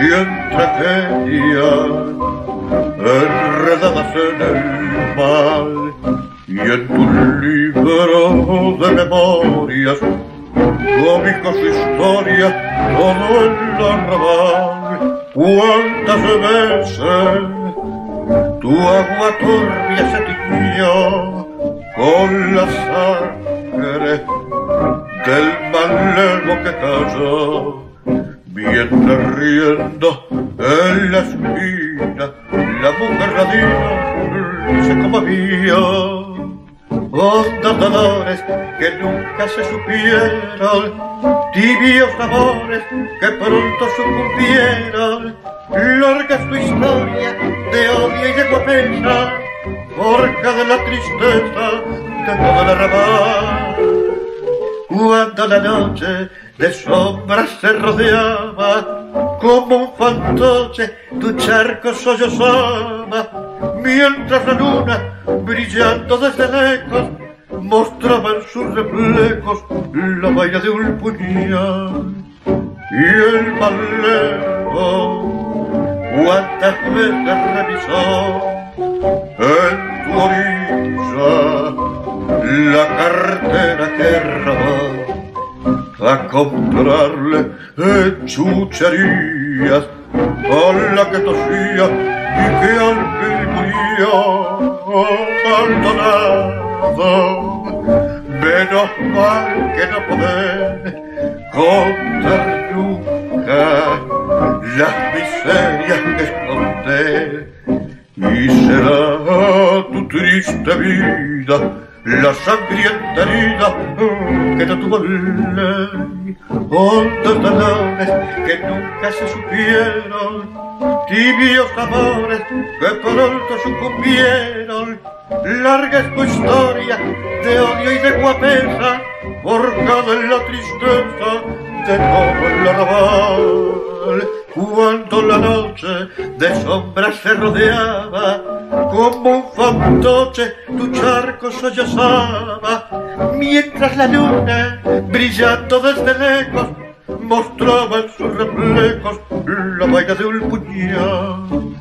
siempre tenías enredadas en el mal, y en tus libros de memorias, cómicos historias, todo el arrabal. Cuántas veces tu agua turbia se tiñó con la sangre del malevo que cayó, mientras riendo en la esquina la mujer radina se conmovía. Ondadores que nunca se supieron, tibios amores que pronto sucumbieron. Larga es tu historia de odio y de comedia, forja de la tristeza de todo el arrabal. Cuando la noche de sombras se rodeaba, como un fantoche tu charco sollozaba, mientras la luna, brillando desde lejos, mostraba en sus reflejos la vaina de un puñal. Y el malevo, cuántas veces revisó en tu orilla la cartera que robó, a comprarle chucherías con la que tosía y que al fin murió. Maldonado, menos mal que no podés contar nunca las miserias que escondés, y será tu triste vida la sangrienta herida que no tuvo ley. Hondos dolores que nunca se supieron, tibios amores que pronto sucumbieron. Larga es tu historia de odio y de guapesa, forjada en la tristeza de todo el arrabal. Cuando la noche de sombras se rodeaba, como un fantoche tu charco sollozaba, mientras la luna, brillando desde lejos, mostraba en sus reflejos la vaina de un puñal.